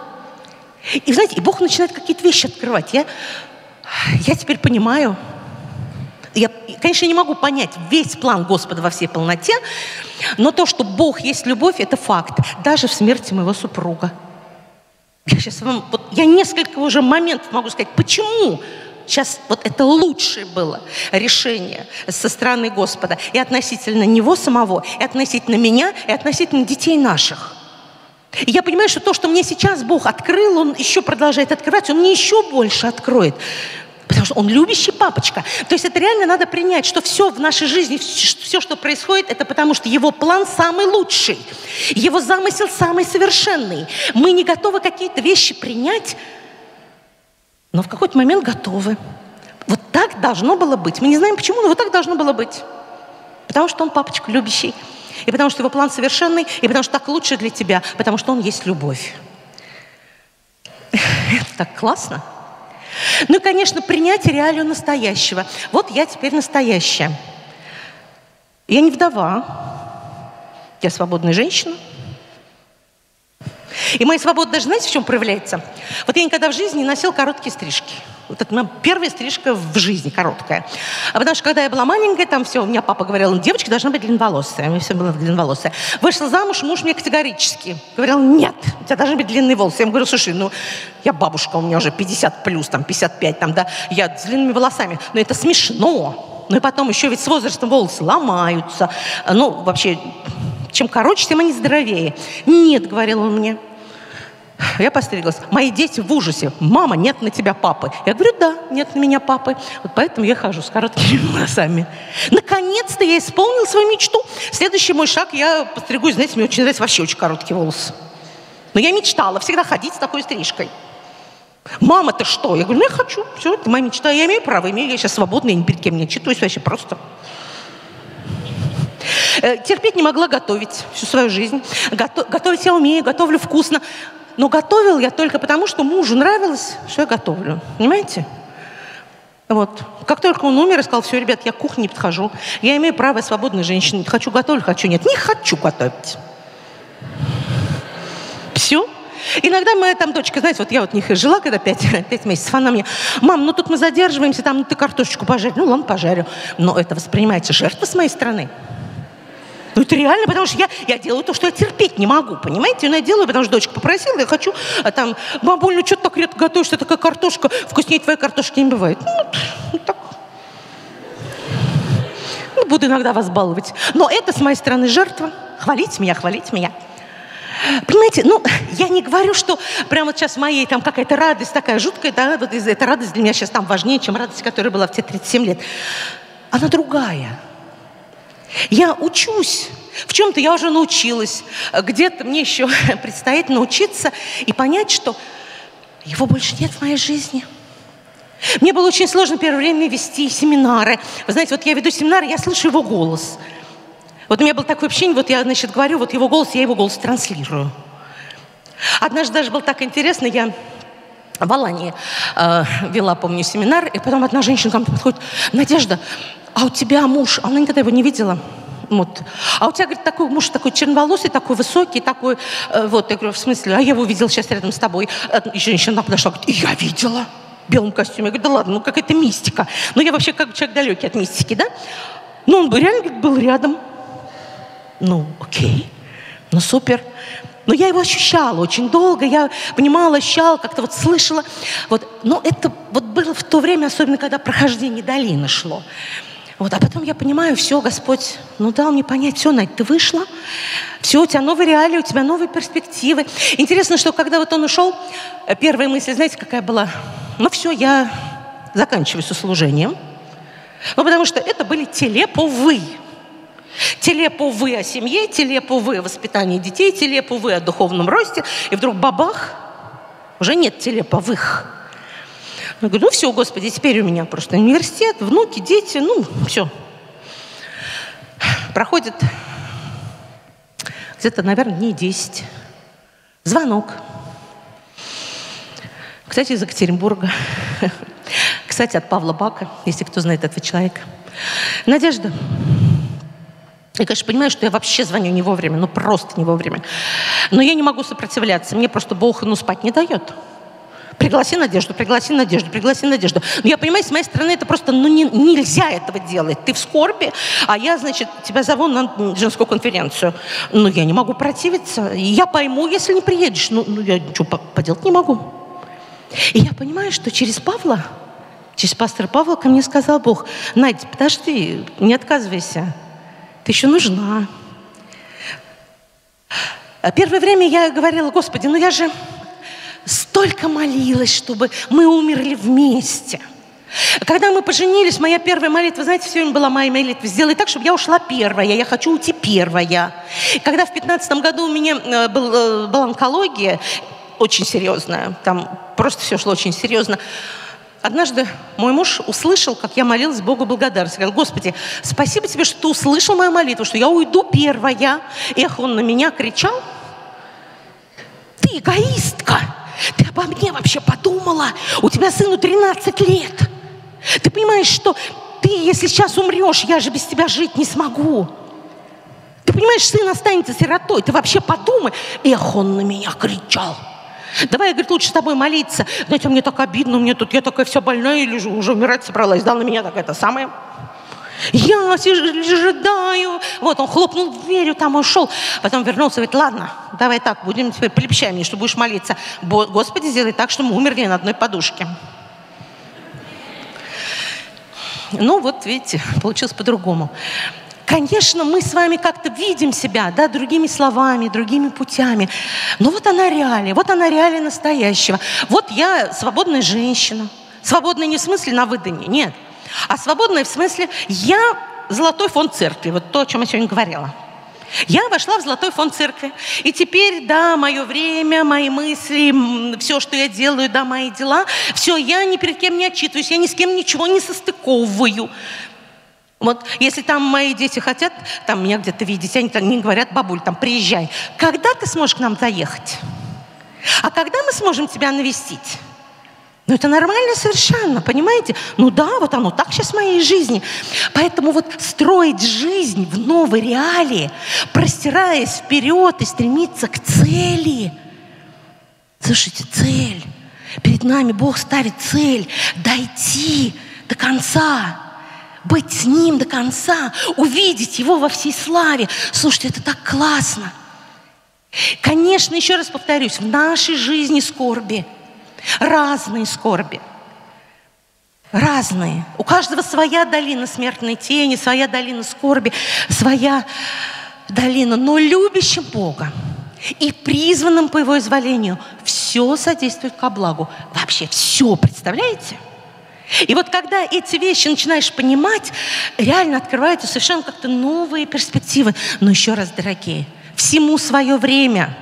И знаете, и Бог начинает какие-то вещи открывать. Я теперь понимаю. Я, конечно, не могу понять весь план Господа во всей полноте, но то, что Бог есть любовь, это факт. Даже в смерти моего супруга. Я сейчас вам... Вот, я несколько уже моментов могу сказать, почему... Сейчас вот это лучшее было решение со стороны Господа и относительно него самого, и относительно меня, и относительно детей наших. И я понимаю, что то, что мне сейчас Бог открыл, Он еще продолжает открывать, Он мне еще больше откроет. Потому что Он любящий папочка. То есть это реально надо принять, что все в нашей жизни, все, что происходит, это потому что Его план самый лучший. Его замысел самый совершенный. Мы не готовы какие-то вещи принять, но в какой-то момент готовы. Вот так должно было быть. Мы не знаем почему, но вот так должно было быть. Потому что Он папочка любящий. И потому что Его план совершенный. И потому что так лучше для тебя. Потому что Он есть любовь. Это так классно. Ну и, конечно, принять реалию настоящего. Вот я теперь настоящая. Я не вдова. Я свободная женщина. И моя свобода даже, знаете, в чем проявляется? Вот я никогда в жизни не носила короткие стрижки. Вот это моя первая стрижка в жизни короткая. А потому что, когда я была маленькая, там все, у меня папа говорил, девочка должна быть длинноволосая. У меня все было длинноволосая. Вышла замуж, муж мне категорически говорил, нет, у тебя должны быть длинные волосы. Я ему говорю, слушай, ну, я бабушка, у меня уже 50 плюс, там, 55, там, да, я с длинными волосами. Но это смешно. Ну и потом еще ведь с возрастом волосы ломаются. Ну, вообще... Чем короче, тем они здоровее. Нет, говорил он мне. Я постриглась. Мои дети в ужасе. Мама, нет на тебя папы. Я говорю, да, нет на меня папы. Вот поэтому я хожу с короткими волосами. Наконец-то я исполнила свою мечту. Следующий мой шаг, я постригусь, знаете, мне очень нравится вообще очень короткий волос. Но я мечтала всегда ходить с такой стрижкой. Мама, ты что? Я говорю, ну я хочу. Все, это моя мечта. Я имею право, я сейчас свободна, я ни перед кем не отчитываюсь вообще просто... Терпеть не могла готовить всю свою жизнь. Готовить я умею, готовлю вкусно. Но готовила я только потому, что мужу нравилось, что я готовлю. Понимаете? Вот. Как только он умер, я сказала, все, ребят, я к кухне не подхожу. Я имею право, свободной женщины. Хочу готовить, хочу нет. Не хочу готовить. Все. Иногда моя там дочка, знаете, вот я вот у них жила, когда 5 месяцев, она мне, мам, ну тут мы задерживаемся, там ну, ты картошечку пожарь. Ну ладно, пожарю. Но это воспринимается жертва с моей стороны. Ну это реально, потому что я делаю то, что я терпеть не могу, понимаете? Но я делаю, потому что дочка попросила, я хочу, а там, бабуль, ну что ты так редко готовишь, что такая картошка, вкуснее твоей картошки не бывает. Ну, вот так. Ну, буду иногда вас баловать. Но это с моей стороны жертва. Хвалить меня, хвалить меня. Понимаете, ну, я не говорю, что прямо вот сейчас моей там какая-то радость такая жуткая, да, вот эта радость для меня сейчас там важнее, чем радость, которая была в те 37 лет. Она другая. Я учусь. В чем-то я уже научилась. Где-то мне еще предстоит научиться и понять, что его больше нет в моей жизни. Мне было очень сложно первое время вести семинары. Вы знаете, вот я веду семинары, я слышу его голос. Вот у меня было такое ощущение, вот я, значит, говорю, вот его голос, я его голос транслирую. Однажды даже было так интересно, я в Алании вела, помню, семинар, и потом одна женщина ко мне подходит: «Надежда, а у тебя муж?» Она никогда его не видела. Вот. «А у тебя, говорит, такой муж, такой черноволосый, такой высокий, такой...» Вот, я говорю: «В смысле? А я его увидела сейчас рядом с тобой». И женщина подошла, говорит: «И я видела в белом костюме». Я говорю: «Да ладно, ну какая-то мистика». Но я вообще как человек далекий от мистики, да? Но он реально, говорит, был рядом. Ну, окей, ну супер. Но я его ощущала очень долго, я понимала, ощущала, как-то вот слышала. Вот. Но это вот было в то время, особенно когда прохождение долины шло. Вот. А потом я понимаю, все, Господь, ну дал мне понять, все, Надь, ты вышла, все, у тебя новые реалии, у тебя новые перспективы. Интересно, что когда вот он ушел, первая мысль, знаете, какая была? Ну все, я заканчиваю со служением. Ну потому что это были Телеповы. Телеповы о семье, телеповы о воспитании детей, телеповы о духовном росте. И вдруг бабах, уже нет телеповых. Я говорю: «Ну все, Господи, теперь у меня просто университет, внуки, дети, ну все». Проходит где-то, наверное, дней 10. Звонок. Кстати, из Екатеринбурга. Кстати, от Павла Бака, если кто знает этого человека. «Надежда». Я, конечно, понимаю, что я вообще звоню не вовремя, ну просто не вовремя. Но я не могу сопротивляться, мне просто Бог, ну, спать не дает. «Пригласи Надежду, пригласи Надежду, пригласи Надежду». Но я понимаю, с моей стороны это просто, ну, нельзя этого делать. Ты в скорби, а я, значит, тебя зову на женскую конференцию. Ну, я не могу противиться. Я пойму, если не приедешь. Ну я ничего поделать не могу. И я понимаю, что через Павла, через пастора Павла ко мне сказал Бог: «Надь, подожди, не отказывайся. Ты еще нужна». Первое время я говорила: «Господи, ну я же столько молилась, чтобы мы умерли вместе». Когда мы поженились, моя первая молитва, знаете, все время была моя молитва: «Сделай так, чтобы я ушла первая, я хочу уйти первая». Когда в 2015 году у меня была онкология, очень серьезная, там просто все шло очень серьезно, однажды мой муж услышал, как я молилась Богу благодарность. Говорил: «Господи, спасибо тебе, что ты услышал мою молитву, что я уйду первая». Эх, он на меня кричал: «Ты эгоистка! Ты обо мне вообще подумала? У тебя сыну 13 лет. Ты понимаешь, что ты, если сейчас умрешь, я же без тебя жить не смогу. Ты понимаешь, сын останется сиротой. Ты вообще подумай». Эх, он на меня кричал. «Давай, говорит, лучше с тобой молиться. Знаете, мне так обидно, мне тут, я такая вся больная лежу, уже умирать собралась, да, на меня такая-то самая. Я ожидаю». Вот, он хлопнул дверью, там ушел. Потом вернулся, говорит: «Ладно, давай так, будем теперь, пообещай мне, что будешь молиться. Господи, сделай так, что мы умерли на одной подушке». Ну вот, видите, получилось по-другому. Конечно, мы с вами как-то видим себя, да, другими словами, другими путями. Но вот она реалия настоящего. Вот я свободная женщина. Свободная не в смысле на выдании, нет. А свободная в смысле я золотой фонд церкви, вот то, о чем я сегодня говорила. Я вошла в золотой фонд церкви. И теперь, да, мое время, мои мысли, все, что я делаю, да, мои дела, все, я ни перед кем не отчитываюсь, я ни с кем ничего не состыковываю. Вот, если там мои дети хотят там меня где-то видеть, они говорят: «Бабуль, там, приезжай». Когда ты сможешь к нам заехать? А когда мы сможем тебя навестить? Ну, это нормально совершенно, понимаете? Ну да, вот оно так сейчас в моей жизни. Поэтому вот строить жизнь в новой реалии, простираясь вперед и стремиться к цели. Слушайте, цель. Перед нами Бог ставит цель дойти до конца. Быть с Ним до конца, увидеть Его во всей славе. Слушайте, это так классно. Конечно, еще раз повторюсь, в нашей жизни скорби, разные скорби. разные. У каждого своя долина смертной тени, своя долина скорби, своя долина. Но любящим Бога и призванным по Его изволению все содействует ко благу. Вообще все, представляете? И вот когда эти вещи начинаешь понимать, реально открываются совершенно как-то новые перспективы. Но еще раз, дорогие, всему свое время.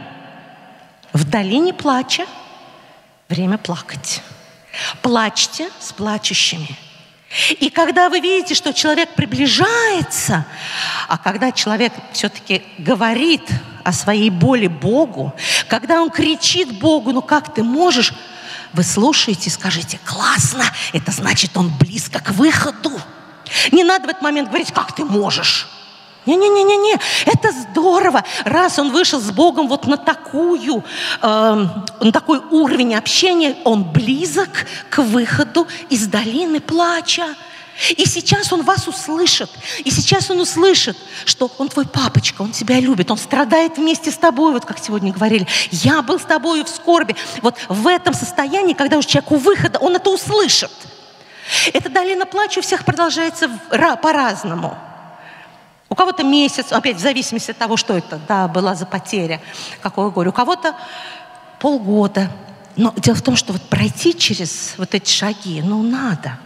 В долине плача время плакать. Плачьте с плачущими. И когда вы видите, что человек приближается, а когда человек все-таки говорит о своей боли Богу, когда он кричит Богу, ну как ты можешь, вы слушаете и скажите: классно, это значит, он близко к выходу. Не надо в этот момент говорить: как ты можешь. Не-не-не-не-не, это здорово. Раз он вышел с Богом вот на такой уровень общения, он близок к выходу из долины плача. И сейчас он вас услышит. И сейчас он услышит, что он твой папочка, он тебя любит, он страдает вместе с тобой, вот как сегодня говорили. Я был с тобой в скорби. Вот в этом состоянии, когда уж человек у выхода, он это услышит. Эта долина плача у всех продолжается по-разному. У кого-то месяц, опять в зависимости от того, что это, да, была за потеря, какое горе. У кого-то полгода. Но дело в том, что вот пройти через вот эти шаги, ну, надо.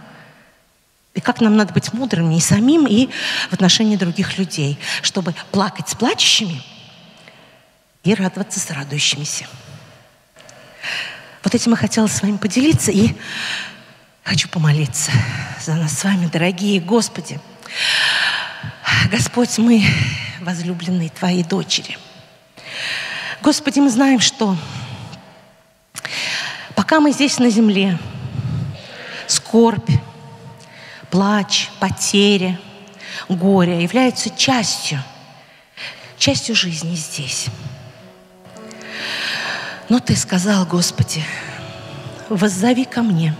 И как нам надо быть мудрыми и самим, и в отношении других людей, чтобы плакать с плачущими и радоваться с радующимися. Вот этим я хотела с вами поделиться, и хочу помолиться за нас с вами, дорогие Господи. Господь, мы возлюбленные Твои дочери. Господи, мы знаем, что пока мы здесь на земле, скорбь, плач, потери, горе являются частью жизни здесь. Но Ты сказал, Господи, воззови ко мне,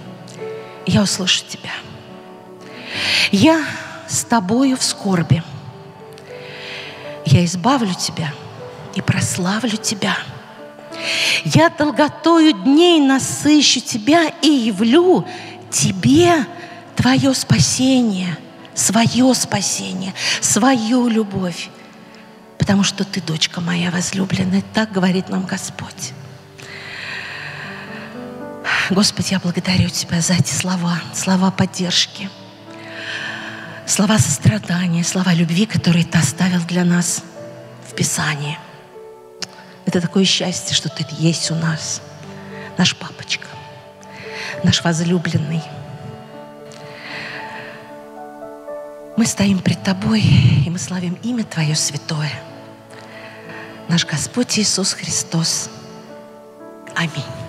и я услышу Тебя. Я с Тобою в скорби. Я избавлю Тебя и прославлю Тебя. Я долготою дней насыщу Тебя и явлю Тебе Твое спасение, свое спасение, свою любовь, потому что Ты, дочка моя возлюбленная, так говорит нам Господь. Господи, я благодарю Тебя за эти слова, слова поддержки, слова сострадания, слова любви, которые Ты оставил для нас в Писании. Это такое счастье, что Ты есть у нас, наш папочка, наш возлюбленный. Мы стоим пред Тобой, и мы славим имя Твое святое. Наш Господь Иисус Христос. Аминь.